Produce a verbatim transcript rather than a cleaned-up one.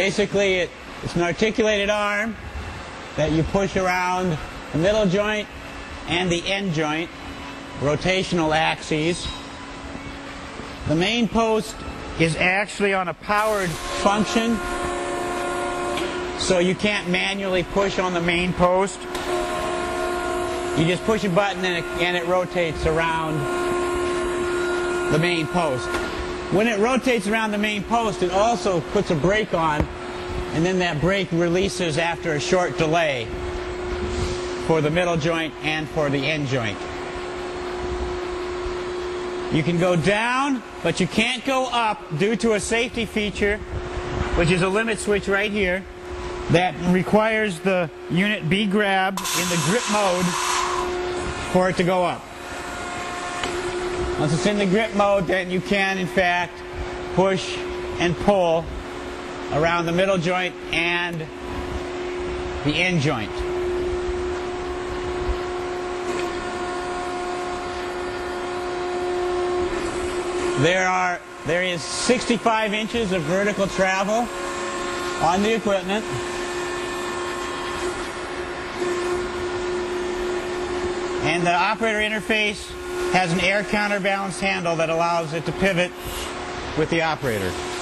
Basically, it, it's an articulated arm that you push around the middle joint and the end joint, rotational axes. The main post is actually on a powered function, so you can't manually push on the main post. You just push a button and it, and it rotates around the main post. When it rotates around the main post, it also puts a brake on, and then that brake releases after a short delay for the middle joint and for the end joint. You can go down, but you can't go up due to a safety feature, which is a limit switch right here that requires the unit be grabbed in the grip mode for it to go up. Once it's in the grip mode, then you can, in fact, push and pull around the middle joint and the end joint. There are, there is sixty-five inches of vertical travel on the equipment. And the operator interface has an air counterbalanced handle that allows it to pivot with the operator.